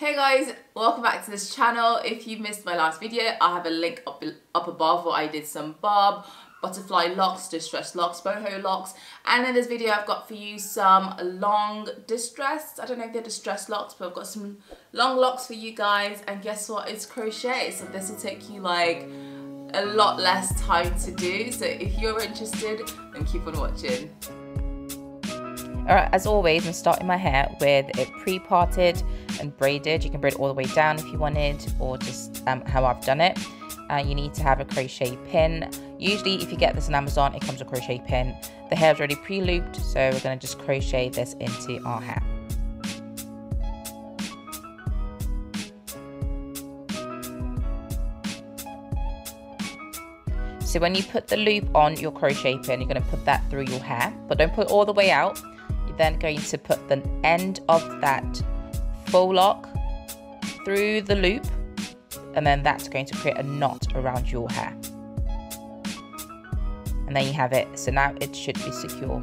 Hey guys, welcome back to this channel. If you missed my last video, I have a link up above where I did some bob, butterfly locks, distressed locks, boho locks, and in this video I've got for you some long distressed, I don't know if they're distressed locks, but I've got some long locks for you guys. And guess what, it's crochet, so this will take you like a lot less time to do, so if you're interested then keep on watching. Alright, as always I'm starting my hair with it pre-parted and braided. You can braid all the way down if you wanted, or just how I've done it. You need to have a crochet pin. Usually if you get this on Amazon it comes with a crochet pin. The hair is already pre-looped, so we're going to just crochet this into our hair. So when you put the loop on your crochet pin, you're going to put that through your hair, but don't put it all the way out. You're then going to put the end of that full lock through the loop, and then that's going to create a knot around your hair. And there you have it. So now it should be secure.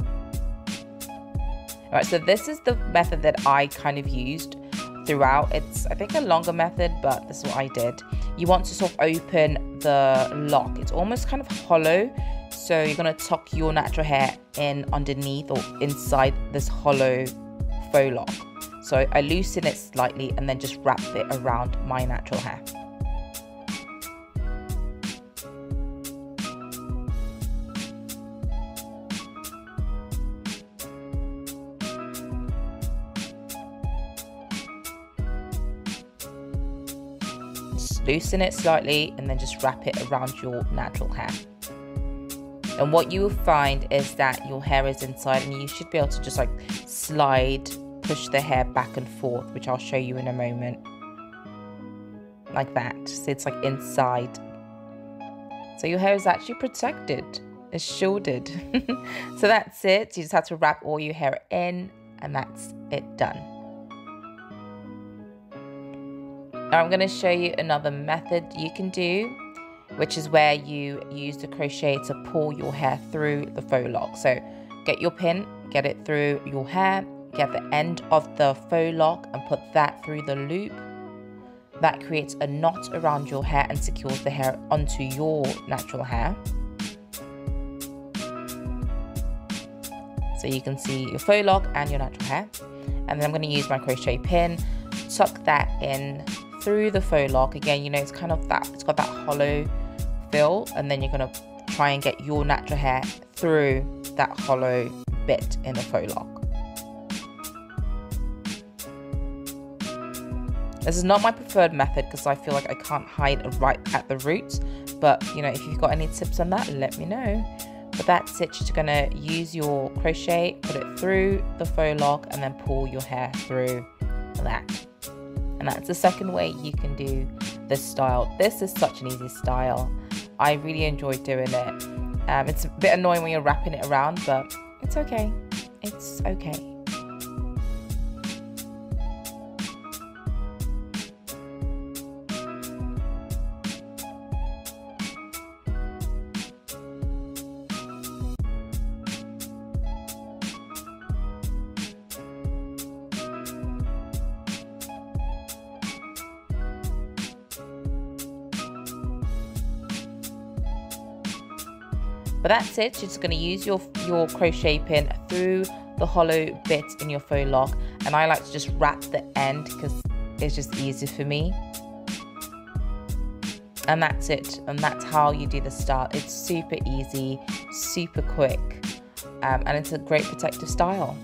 All right, so this is the method that I kind of used throughout. It's, I think, a longer method, but this is what I did. You want to sort of open the lock. It's almost kind of hollow, so you're going to tuck your natural hair in underneath or inside this hollow faux lock. So I loosen it slightly and then just wrap it around my natural hair. Just loosen it slightly and then just wrap it around your natural hair. And what you will find is that your hair is inside and you should be able to just like push the hair back and forth, which I'll show you in a moment, like that. So it's like inside, so your hair is actually protected, it's shielded. So that's it. You just have to wrap all your hair in and that's it, done. Now I'm going to show you another method you can do, which is where you use the crochet to pull your hair through the faux lock. So get your pin, get it through your hair, get the end of the faux lock and put that through the loop. That creates a knot around your hair and secures the hair onto your natural hair. So you can see your faux lock and your natural hair. And then I'm going to use my crochet pin, tuck that in through the faux lock. Again, you know, it's kind of that, it's got that hollow feel, and then you're going to try and get your natural hair through that hollow bit in the faux lock. This is not my preferred method because I feel like I can't hide right at the roots, but you know, if you've got any tips on that, let me know. But that's it. You're gonna use your crochet, put it through the faux lock and then pull your hair through that. And that's the second way you can do this style. This is such an easy style. I really enjoy doing it. It's a bit annoying when you're wrapping it around, but it's okay. It's okay. But that's it. You're just going to use your crochet pin through the hollow bit in your faux lock, and I like to just wrap the end because it's just easier for me. And that's it, and that's how you do the style. It's super easy, super quick, and it's a great protective style.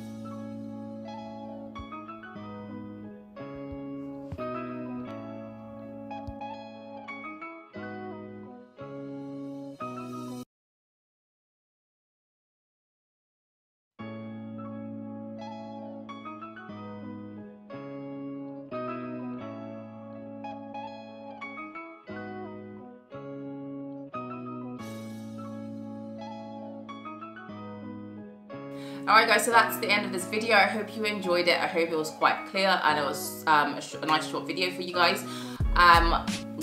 Alright guys, so that's the end of this video. I hope you enjoyed it. I hope it was quite clear and it was a nice short video for you guys.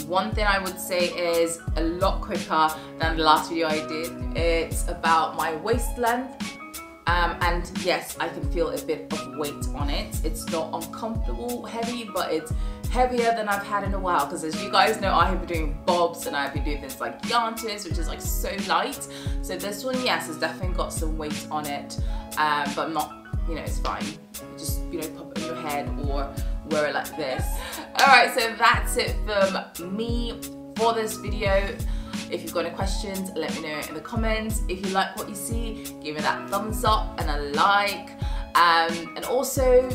One thing I would say is a lot quicker than the last video I did. It's about my waist length, and yes, I can feel a bit of weight on it. It's not uncomfortable heavy, but it's heavier than I've had in a while, because as you guys know, I have been doing bobs and I've been doing things like yarn twists, which is like so light. So this one, yes, has definitely got some weight on it, but I'm not, you know, it's fine. Just, you know, pop it on your head or wear it like this. All right, so that's it from me for this video. If you've got any questions, let me know in the comments. If you like what you see, give me that thumbs up and a like. And also,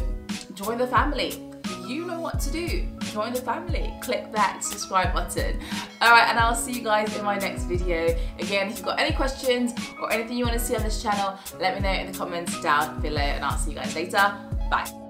join the family. You know what to do. Join the family. Click that subscribe button. Alright, and I'll see you guys in my next video. Again, if you've got any questions or anything you want to see on this channel, let me know in the comments down below, and I'll see you guys later. Bye.